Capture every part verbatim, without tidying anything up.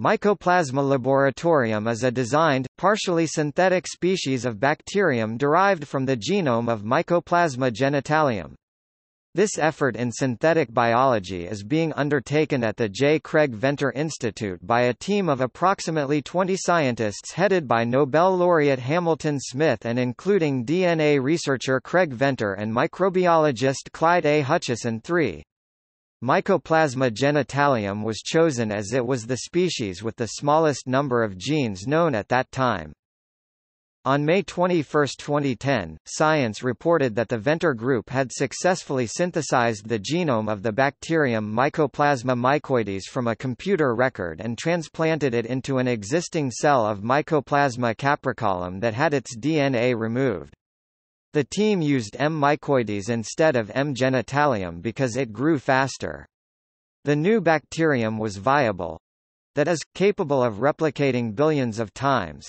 Mycoplasma laboratorium is a designed, partially synthetic species of bacterium derived from the genome of Mycoplasma genitalium. This effort in synthetic biology is being undertaken at the J. Craig Venter Institute by a team of approximately twenty scientists headed by Nobel laureate Hamilton Smith and including D N A researcher Craig Venter and microbiologist Clyde A. Hutchison the third. Mycoplasma genitalium was chosen as it was the species with the smallest number of genes known at that time. On May twenty-first, twenty ten, Science reported that the Venter group had successfully synthesized the genome of the bacterium Mycoplasma mycoides from a computer record and transplanted it into an existing cell of Mycoplasma capricolum that had its D N A removed. The team used M. mycoides instead of M. genitalium because it grew faster. The new bacterium was viable, that is, capable of replicating billions of times,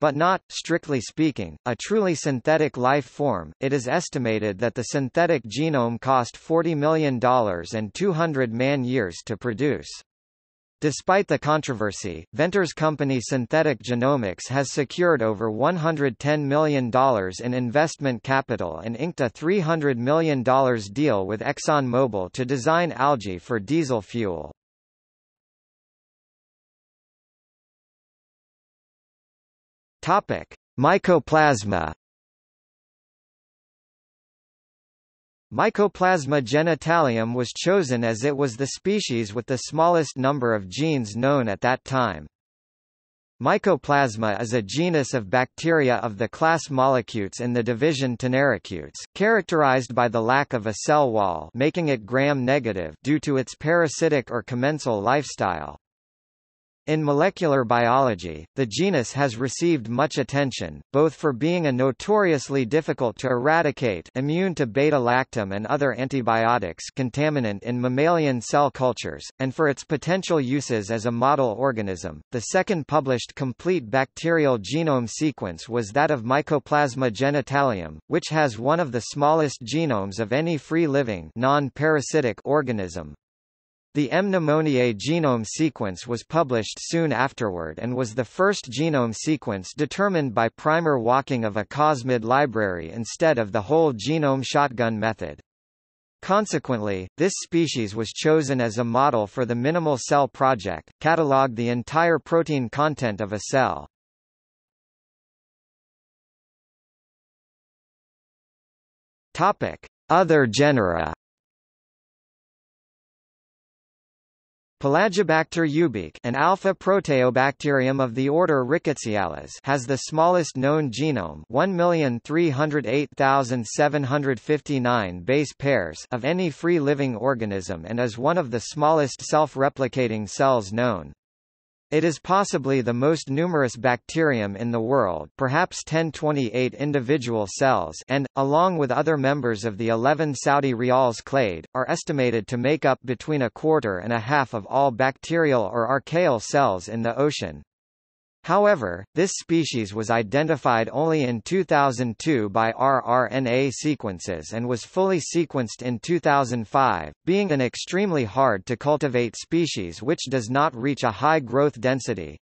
but not, strictly speaking, a truly synthetic life form. It is estimated that the synthetic genome cost forty million dollars and two hundred man-years to produce. Despite the controversy, Venter's company Synthetic Genomics has secured over one hundred ten million dollars in investment capital and inked a three hundred million dollars deal with ExxonMobil to design algae for diesel fuel. Topic: Mycoplasma. Mycoplasma genitalium was chosen as it was the species with the smallest number of genes known at that time. Mycoplasma is a genus of bacteria of the class Mollicutes in the division Tenericutes, characterized by the lack of a cell wall, making it gram-negative due to its parasitic or commensal lifestyle. In molecular biology, the genus has received much attention, both for being a notoriously difficult to eradicate immune to beta-lactam and other antibiotics contaminant in mammalian cell cultures, and for its potential uses as a model organism. The second published complete bacterial genome sequence was that of Mycoplasma genitalium, which has one of the smallest genomes of any free-living, non-parasitic organism. The M. pneumoniae genome sequence was published soon afterward and was the first genome sequence determined by primer walking of a cosmid library instead of the whole genome shotgun method. Consequently, this species was chosen as a model for the minimal cell project, catalog the entire protein content of a cell. Topic: Other genera. Pelagibacter ubique, an alpha-proteobacterium of the order Rickettsiales, has the smallest known genome, one million three hundred eight thousand seven hundred fifty-nine base pairs, of any free-living organism and is one of the smallest self-replicating cells known. It is possibly the most numerous bacterium in the world, perhaps ten to twenty-eight individual cells, and, along with other members of the eleven Saudi Rials clade, are estimated to make up between a quarter and a half of all bacterial or archaeal cells in the ocean. However, this species was identified only in two thousand two by rRNA sequences and was fully sequenced in two thousand five, being an extremely hard to cultivate species which does not reach a high growth density.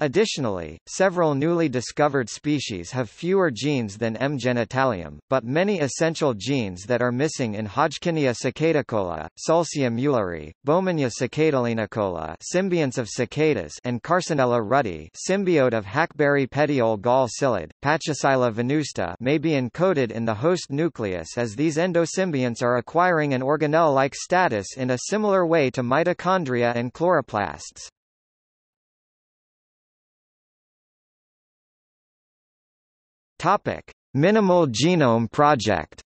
Additionally, several newly discovered species have fewer genes than M. genitalium, but many essential genes that are missing in Hodgkinia cicadicola, Sulcia mulleri, Bomania cicadellinicola, symbionts of cicadas, and Carsonella ruddii, symbiote of hackberry petiole gall psyllid, Pachypsylla venusta, may be encoded in the host nucleus as these endosymbionts are acquiring an organelle-like status in a similar way to mitochondria and chloroplasts. Topic: Minimal Genome Project.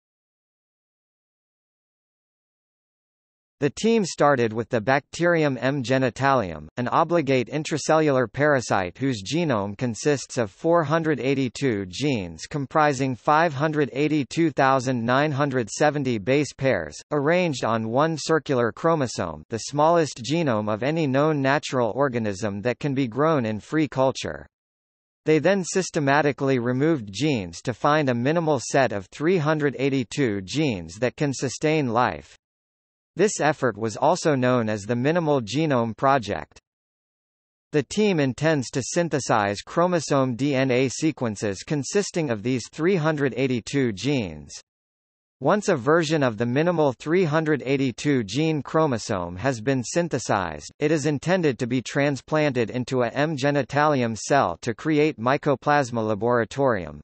The team started with the bacterium M. genitalium, an obligate intracellular parasite whose genome consists of four hundred eighty-two genes comprising five hundred eighty-two thousand nine hundred seventy base pairs, arranged on one circular chromosome, the smallest genome of any known natural organism that can be grown in free culture. They then systematically removed genes to find a minimal set of three hundred eighty-two genes that can sustain life. This effort was also known as the Minimal Genome Project. The team intends to synthesize chromosome D N A sequences consisting of these three hundred eighty-two genes. Once a version of the minimal three hundred eighty-two gene chromosome has been synthesized, it is intended to be transplanted into a M. genitalium cell to create Mycoplasma laboratorium.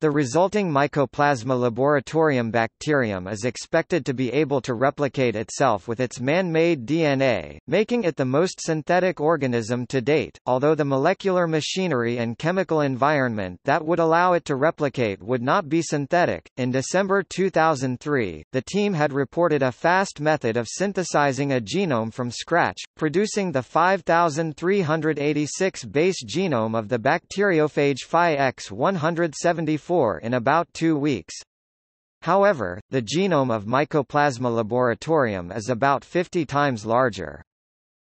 The resulting Mycoplasma laboratorium bacterium is expected to be able to replicate itself with its man-made D N A, making it the most synthetic organism to date, although the molecular machinery and chemical environment that would allow it to replicate would not be synthetic. In December two thousand three, the team had reported a fast method of synthesizing a genome from scratch, producing the five thousand three hundred eighty-six base genome of the bacteriophage Phi X one seventy-four in about two weeks. However, the genome of Mycoplasma laboratorium is about fifty times larger.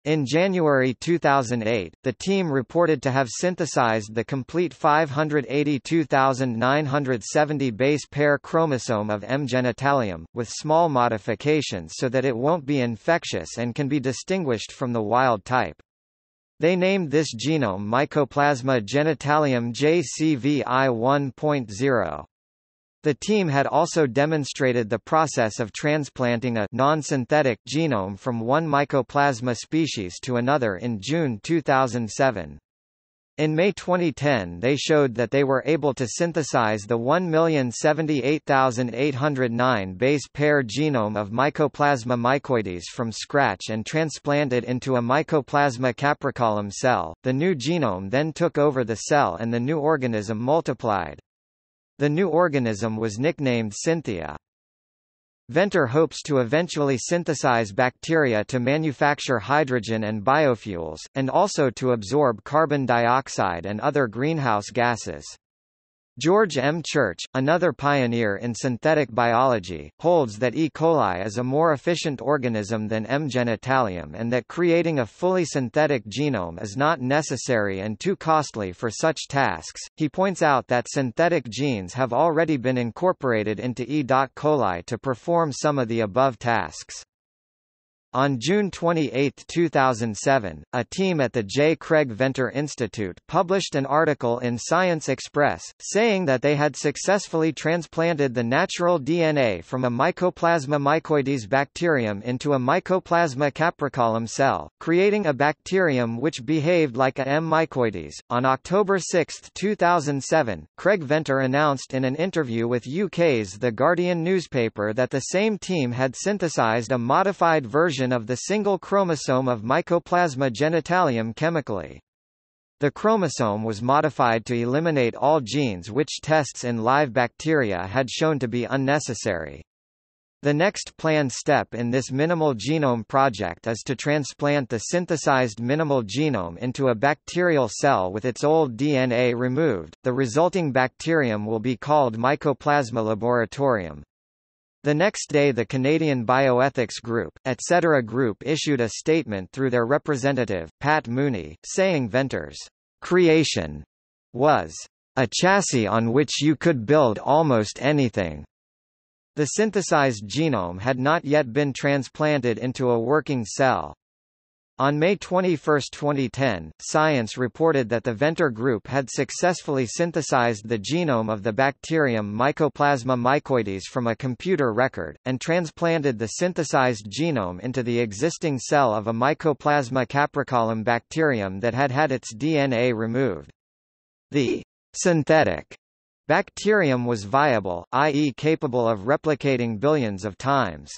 In January two thousand eight, the team reported to have synthesized the complete five hundred eighty-two thousand nine hundred seventy base pair chromosome of M. genitalium, with small modifications so that it won't be infectious and can be distinguished from the wild type. They named this genome Mycoplasma genitalium J C V I one point zero. The team had also demonstrated the process of transplanting a non-synthetic genome from one Mycoplasma species to another in June two thousand seven. In May twenty ten, they showed that they were able to synthesize the one million seventy-eight thousand eight hundred nine base pair genome of Mycoplasma mycoides from scratch and transplant it into a Mycoplasma capricolum cell. The new genome then took over the cell and the new organism multiplied. The new organism was nicknamed Synthia. Venter hopes to eventually synthesize bacteria to manufacture hydrogen and biofuels, and also to absorb carbon dioxide and other greenhouse gases. George M. Church, another pioneer in synthetic biology, holds that E. coli is a more efficient organism than M. genitalium and that creating a fully synthetic genome is not necessary and too costly for such tasks. He points out that synthetic genes have already been incorporated into E. coli to perform some of the above tasks. On June twenty-eighth two thousand seven, a team at the J. Craig Venter Institute published an article in Science Express, saying that they had successfully transplanted the natural D N A from a Mycoplasma mycoides bacterium into a Mycoplasma capricolum cell, creating a bacterium which behaved like a M. mycoides. On October sixth two thousand seven, Craig Venter announced in an interview with U K's The Guardian newspaper that the same team had synthesized a modified version of the single chromosome of Mycoplasma genitalium chemically. The chromosome was modified to eliminate all genes which tests in live bacteria had shown to be unnecessary. The next planned step in this minimal genome project is to transplant the synthesized minimal genome into a bacterial cell with its old D N A removed. The resulting bacterium will be called Mycoplasma laboratorium. The next day, the Canadian Bioethics Group, et cetera Group issued a statement through their representative, Pat Mooney, saying Venter's creation was a chassis on which you could build almost anything. The synthesized genome had not yet been transplanted into a working cell. On May twenty-first twenty ten, Science reported that the Venter group had successfully synthesized the genome of the bacterium Mycoplasma mycoides from a computer record, and transplanted the synthesized genome into the existing cell of a Mycoplasma capricolum bacterium that had had its D N A removed. The synthetic bacterium was viable, that is capable of replicating billions of times.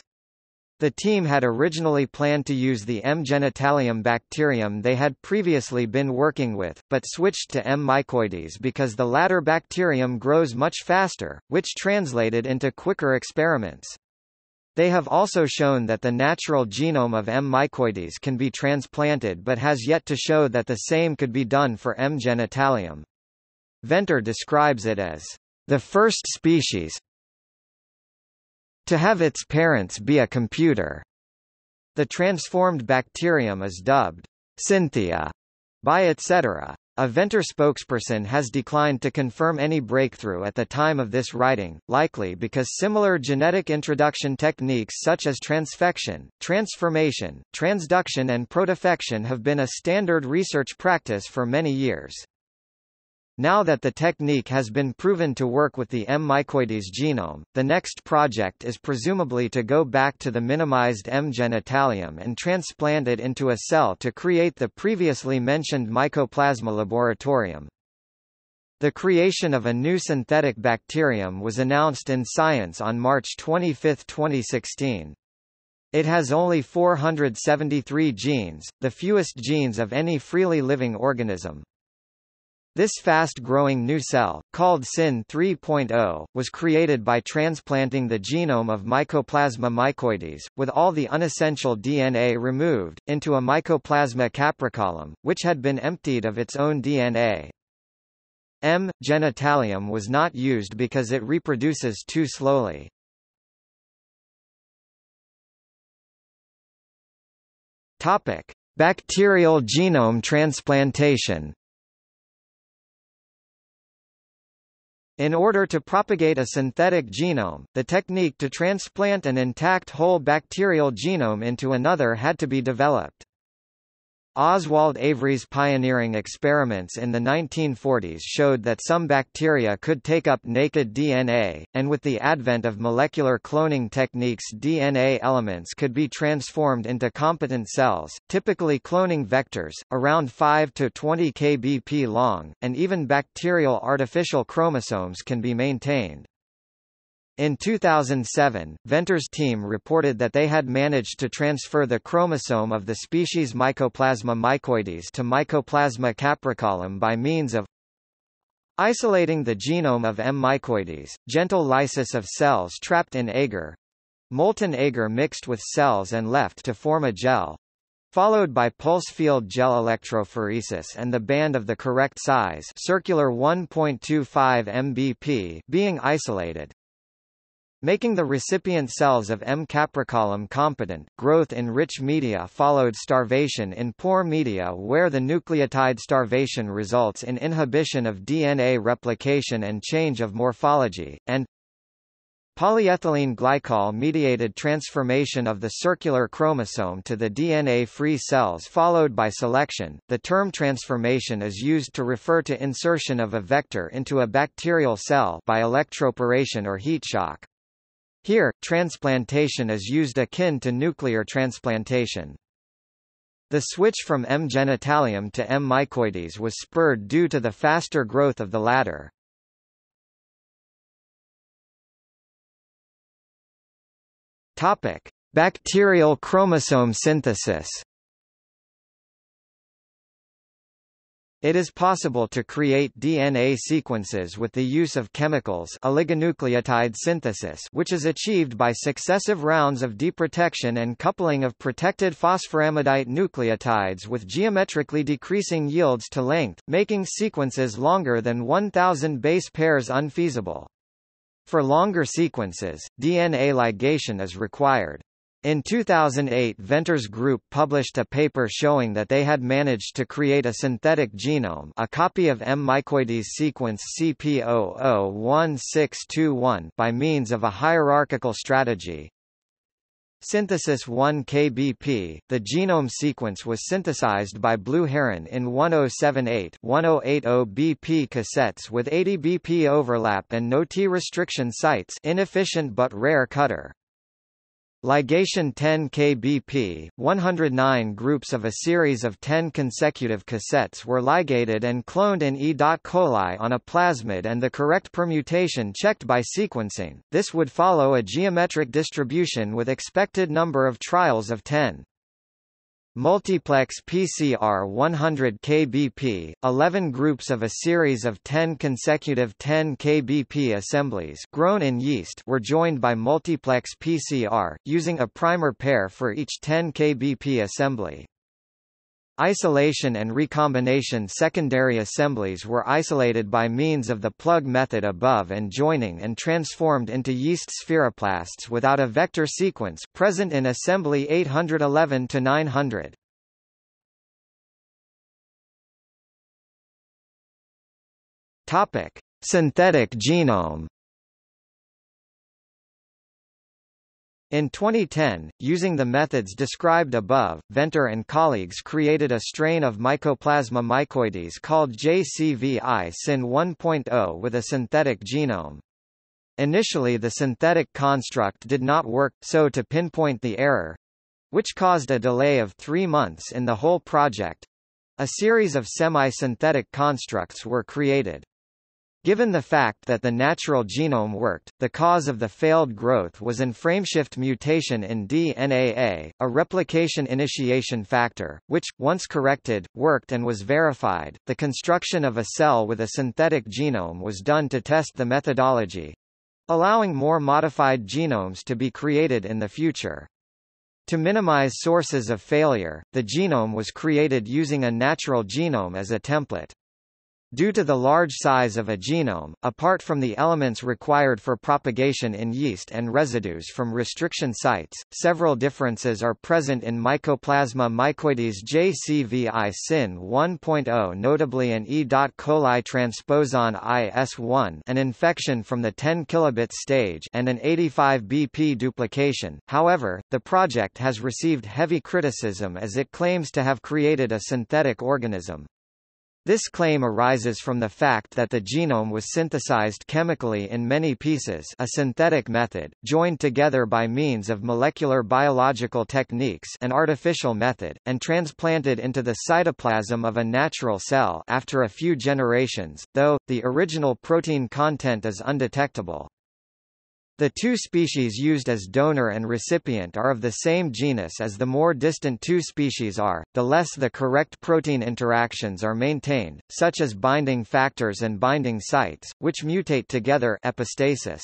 The team had originally planned to use the M. genitalium bacterium they had previously been working with, but switched to M. mycoides because the latter bacterium grows much faster, which translated into quicker experiments. They have also shown that the natural genome of M. mycoides can be transplanted but has yet to show that the same could be done for M. genitalium. Venter describes it as the first species to have its parents be a computer. The transformed bacterium is dubbed Synthia by et cetera A Venter spokesperson has declined to confirm any breakthrough at the time of this writing, likely because similar genetic introduction techniques such as transfection, transformation, transduction and protofection have been a standard research practice for many years. Now that the technique has been proven to work with the M. mycoides genome, the next project is presumably to go back to the minimized M. genitalium and transplant it into a cell to create the previously mentioned Mycoplasma laboratorium. The creation of a new synthetic bacterium was announced in Science on March twenty-fifth, twenty sixteen. It has only four hundred seventy-three genes, the fewest genes of any freely living organism. This fast-growing new cell, called Syn three point oh, was created by transplanting the genome of Mycoplasma mycoides, with all the unessential D N A removed, into a Mycoplasma capricolum, which had been emptied of its own D N A. M. genitalium was not used because it reproduces too slowly. Topic: Bacterial genome transplantation. In order to propagate a synthetic genome, the technique to transplant an intact whole bacterial genome into another had to be developed. Oswald Avery's pioneering experiments in the nineteen forties showed that some bacteria could take up naked D N A, and with the advent of molecular cloning techniques, D N A elements could be transformed into competent cells, typically cloning vectors, around five to twenty kilobits per second long, and even bacterial artificial chromosomes can be maintained. In two thousand seven, Venter's team reported that they had managed to transfer the chromosome of the species Mycoplasma mycoides to Mycoplasma capricolum by means of isolating the genome of M. mycoides, gentle lysis of cells trapped in agar, molten agar mixed with cells and left to form a gel, followed by pulse field gel electrophoresis and the band of the correct size, circular one point two five millimeters, being isolated, making the recipient cells of M. capricolum competent. Growth in rich media followed starvation in poor media, where the nucleotide starvation results in inhibition of D N A replication and change of morphology, and polyethylene glycol-mediated transformation of the circular chromosome to the D N A-free cells followed by selection. The term transformation is used to refer to insertion of a vector into a bacterial cell by electroporation or heat shock. Here, transplantation is used akin to nuclear transplantation. The switch from M. genitalium to M. mycoides was spurred due to the faster growth of the latter. Topic: Bacterial chromosome synthesis. It is possible to create D N A sequences with the use of chemicals, oligonucleotide synthesis, which is achieved by successive rounds of deprotection and coupling of protected phosphoramidite nucleotides with geometrically decreasing yields to length, making sequences longer than one thousand base pairs unfeasible. For longer sequences, D N A ligation is required. In two thousand eight, Venter's group published a paper showing that they had managed to create a synthetic genome, a copy of M. mycoides sequence C P zero zero one six two one, by means of a hierarchical strategy. Synthesis one kilobits per second. The genome sequence was synthesized by Blue Heron in ten seventy-eight ten eighty B P cassettes with eighty B P overlap and no T restriction sites, inefficient but rare cutter. Ligation ten kilobits per second, one hundred nine groups of a series of ten consecutive cassettes were ligated and cloned in E. coli on a plasmid and the correct permutation checked by sequencing. This would follow a geometric distribution with expected number of trials of ten. Multiplex P C R one hundred kilobits per second, eleven groups of a series of ten consecutive ten kilobits per second assemblies grown in yeast were joined by multiplex P C R, using a primer pair for each ten kilobits per second assembly. Isolation and recombination secondary assemblies were isolated by means of the plug method above and joining and transformed into yeast spheroplasts without a vector sequence, present in assembly eight hundred eleven to nine hundred. Topic: Synthetic genome. In twenty ten, using the methods described above, Venter and colleagues created a strain of Mycoplasma mycoides called J C V I-SYN one point oh with a synthetic genome. Initially the synthetic construct did not work, so to pinpoint the error, which caused a delay of three months in the whole project, a series of semi-synthetic constructs were created. Given the fact that the natural genome worked, the cause of the failed growth was in frameshift mutation in D N A A, a replication initiation factor, which, once corrected, worked and was verified. The construction of a cell with a synthetic genome was done to test the methodology, allowing more modified genomes to be created in the future. To minimize sources of failure, the genome was created using a natural genome as a template. Due to the large size of a genome, apart from the elements required for propagation in yeast and residues from restriction sites, several differences are present in Mycoplasma mycoides J C V I-SYN one point oh, notably an E. coli transposon I S one, an infection from the ten kilobit stage, and an eighty-five B P duplication. However, the project has received heavy criticism as it claims to have created a synthetic organism. This claim arises from the fact that the genome was synthesized chemically in many pieces, a synthetic method, joined together by means of molecular biological techniques, an artificial method, and transplanted into the cytoplasm of a natural cell after a few generations, though, the original protein content is undetectable. The two species used as donor and recipient are of the same genus as the more distant two species are, the less the correct protein interactions are maintained, such as binding factors and binding sites, which mutate together epistasis.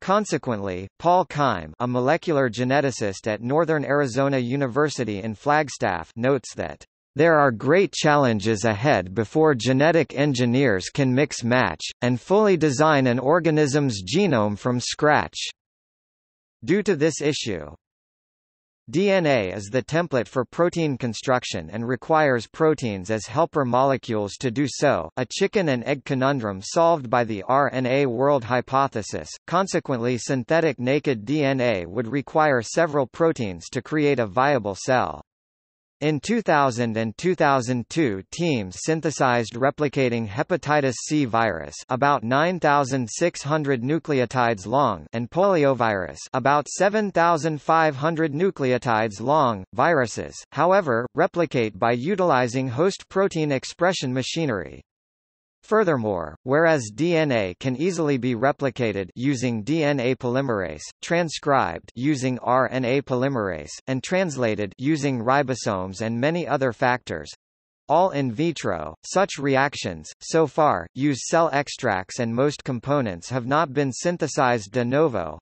Consequently, Paul Keim, a molecular geneticist at Northern Arizona University in Flagstaff, notes that there are great challenges ahead before genetic engineers can mix-match, and fully design an organism's genome from scratch. Due to this issue, D N A is the template for protein construction and requires proteins as helper molecules to do so, a chicken and egg conundrum solved by the R N A world hypothesis. Consequently, synthetic naked D N A would require several proteins to create a viable cell. In two thousand and two thousand two, teams synthesized replicating hepatitis C virus, about nine thousand six hundred nucleotides long, and poliovirus, about seven thousand five hundred nucleotides long, viruses. However, replicate by utilizing host protein expression machinery. Furthermore, whereas D N A can easily be replicated using D N A polymerase, transcribed using R N A polymerase, and translated using ribosomes and many other factors, all in vitro, such reactions, so far, use cell extracts and most components have not been synthesized de novo,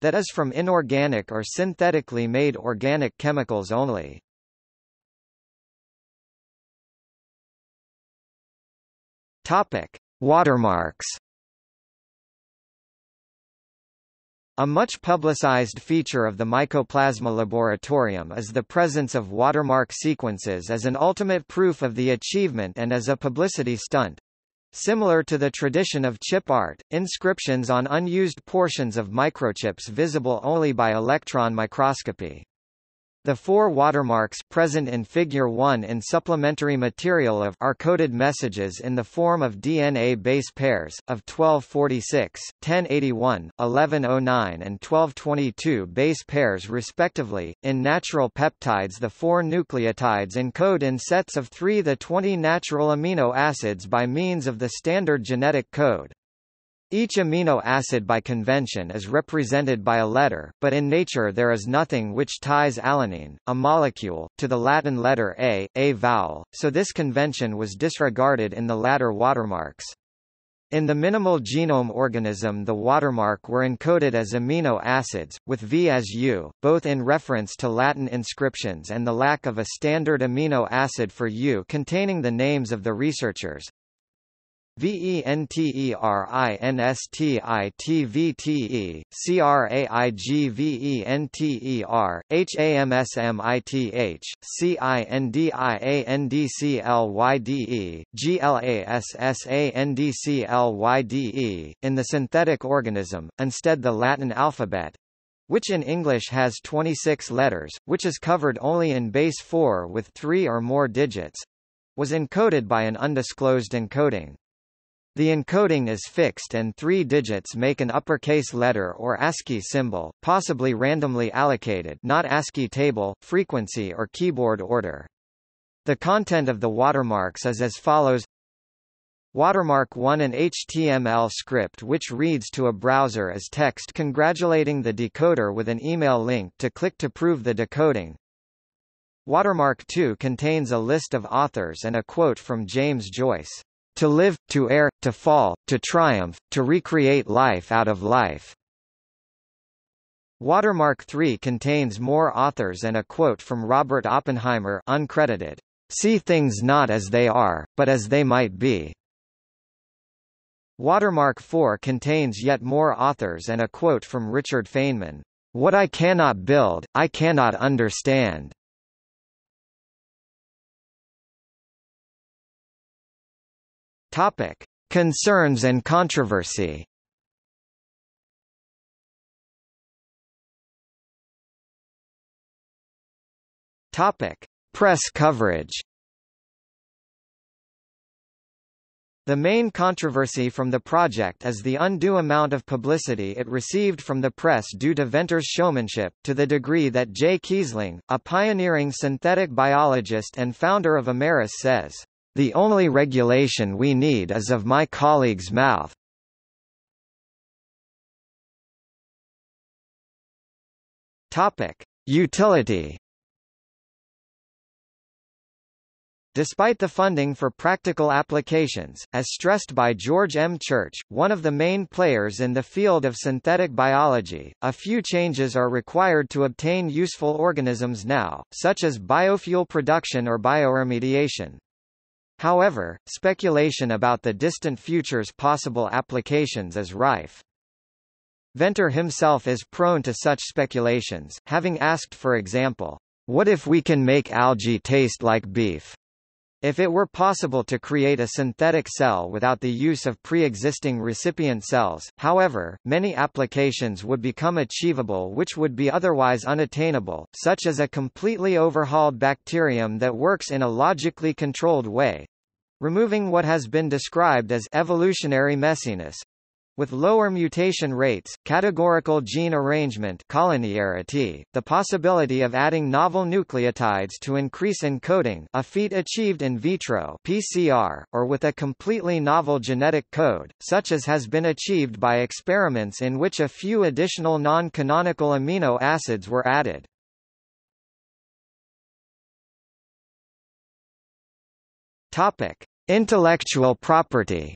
that is from inorganic or synthetically made organic chemicals only. Topic: Watermarks. A much publicized feature of the Mycoplasma laboratorium is the presence of watermark sequences as an ultimate proof of the achievement and as a publicity stunt. Similar to the tradition of chip art, inscriptions on unused portions of microchips visible only by electron microscopy. The four watermarks present in Figure one in supplementary material of are coded messages in the form of D N A base pairs, of twelve forty-six, ten eighty-one, eleven oh nine and twelve twenty-two base pairs respectively. In natural peptides the four nucleotides encode in sets of three to the twenty natural amino acids by means of the standard genetic code. Each amino acid by convention is represented by a letter, but in nature there is nothing which ties alanine, a molecule, to the Latin letter A, A vowel, so this convention was disregarded in the latter watermarks. In the minimal genome organism the watermark were encoded as amino acids, with V as U, both in reference to Latin inscriptions and the lack of a standard amino acid for U containing the names of the researchers. Venterinistitvte, Craigventer, Hamsmith, Cindiandclyde, Glassandclyde, in the synthetic organism, instead the Latin alphabet, which in English has twenty-six letters, which is covered only in base four with three or more digits, was encoded by an undisclosed encoding. The encoding is fixed and three digits make an uppercase letter or ASCII symbol, possibly randomly allocated, not ASCII table, frequency or keyboard order. The content of the watermarks is as follows. Watermark one, an H T M L script which reads to a browser as text congratulating the decoder with an email link to click to prove the decoding. Watermark two contains a list of authors and a quote from James Joyce. To live, to err, to fall, to triumph, to recreate life out of life. Watermark three contains more authors and a quote from Robert Oppenheimer, uncredited. See things not as they are, but as they might be. Watermark four contains yet more authors and a quote from Richard Feynman. What I cannot build, I cannot understand. Topic: Concerns and controversy. Topic: Press coverage. The main controversy from the project is the undue amount of publicity it received from the press due to Venter's showmanship, to the degree that Jay Kiesling, a pioneering synthetic biologist and founder of Ameris, says, "The only regulation we need is of my colleague's mouth." Topic: Utility. Despite the funding for practical applications, as stressed by George M. Church, one of the main players in the field of synthetic biology, a few changes are required to obtain useful organisms now, such as biofuel production or bioremediation. However, speculation about the distant future's possible applications is rife. Venter himself is prone to such speculations, having asked, for example, "What if we can make algae taste like beef?" If it were possible to create a synthetic cell without the use of pre-existing recipient cells, however, many applications would become achievable which would be otherwise unattainable, such as a completely overhauled bacterium that works in a logically controlled way, removing what has been described as evolutionary messiness, with lower mutation rates, categorical gene arrangement, collinearity, the possibility of adding novel nucleotides to increase encoding, a feat achieved in vitro P C R, or with a completely novel genetic code, such as has been achieved by experiments in which a few additional non-canonical amino acids were added. Topic: Intellectual property.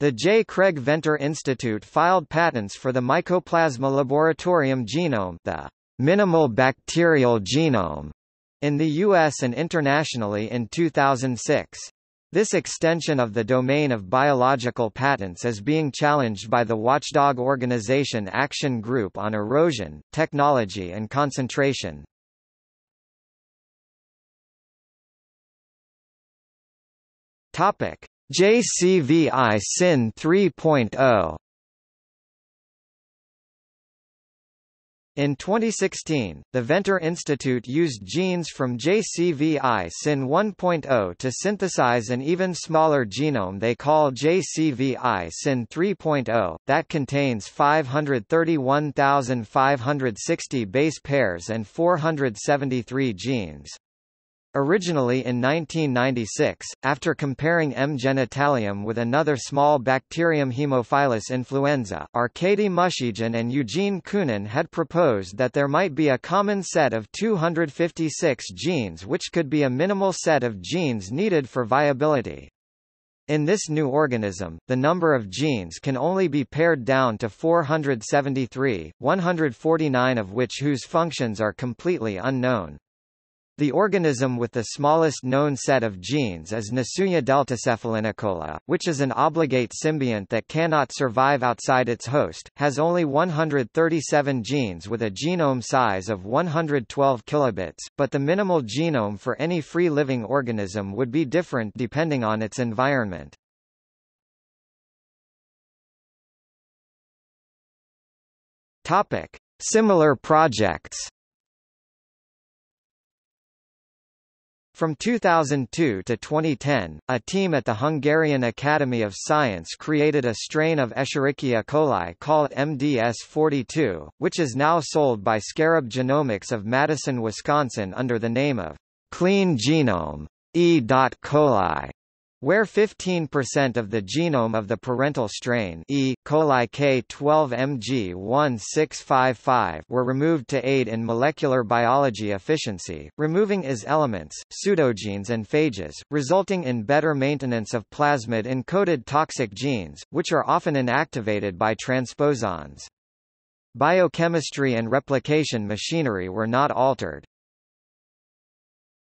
The J. Craig Venter Institute filed patents for the Mycoplasma laboratorium genome, the minimal bacterial genome, in the U S and internationally in two thousand six. This extension of the domain of biological patents is being challenged by the watchdog organization Action Group on Erosion, Technology and Concentration. Topic: J C V I-SYN three point oh. In twenty sixteen, the Venter Institute used genes from J C V I-SYN one point oh to synthesize an even smaller genome they call J C V I-SYN three point oh, that contains five hundred thirty-one thousand five hundred sixty base pairs and four hundred seventy-three genes. Originally in nineteen ninety-six, after comparing M. genitalium with another small bacterium Haemophilus influenza, Arkady Mushigin and Eugene Koonin had proposed that there might be a common set of two hundred fifty-six genes which could be a minimal set of genes needed for viability. In this new organism, the number of genes can only be pared down to four hundred seventy-three, one hundred forty-nine of which whose functions are completely unknown. The organism with the smallest known set of genes is Nasuya deltacephalinicola, which is an obligate symbiont that cannot survive outside its host, has only one hundred thirty-seven genes with a genome size of one hundred twelve kilobits, but the minimal genome for any free-living organism would be different depending on its environment. Topic: Similar projects. From two thousand two to twenty ten, a team at the Hungarian Academy of Science created a strain of Escherichia coli called M D S forty-two, which is now sold by Scarab Genomics of Madison, Wisconsin under the name of Clean Genome E. coli, where fifteen percent of the genome of the parental strain E. coli K twelve M G one six five five were removed to aid in molecular biology efficiency, removing I S elements, pseudogenes and phages, resulting in better maintenance of plasmid-encoded toxic genes, which are often inactivated by transposons. Biochemistry and replication machinery were not altered.